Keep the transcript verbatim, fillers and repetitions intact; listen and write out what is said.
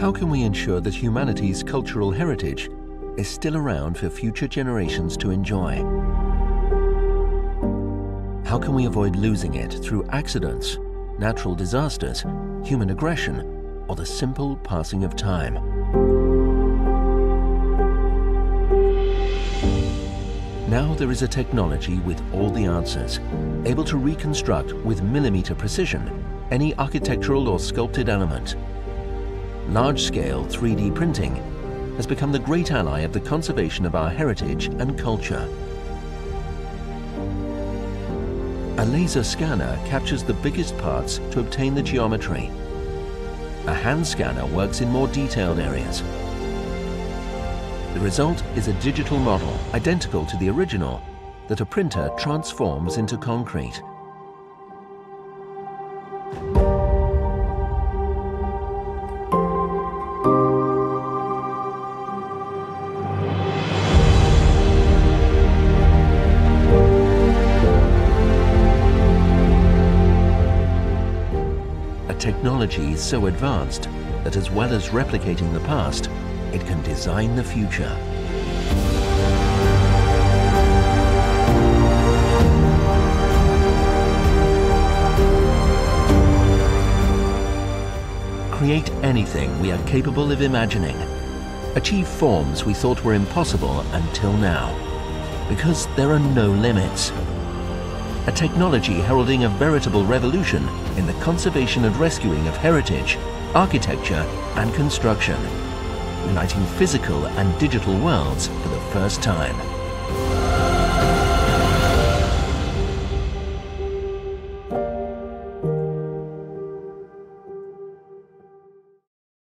How can we ensure that humanity's cultural heritage is still around for future generations to enjoy? How can we avoid losing it through accidents, natural disasters, human aggression, or the simple passing of time? Now there is a technology with all the answers, able to reconstruct with millimeter precision any architectural or sculpted element. Large-scale three D printing has become the great ally of the conservation of our heritage and culture. A laser scanner captures the biggest parts to obtain the geometry. A hand scanner works in more detailed areas. The result is a digital model, identical to the original, that a printer transforms into concrete. A technology is so advanced that as well as replicating the past, it can design the future. Create anything we are capable of imagining. Achieve forms we thought were impossible until now, because there are no limits. A technology heralding a veritable revolution in the conservation and rescuing of heritage, architecture and construction, uniting physical and digital worlds for the first time.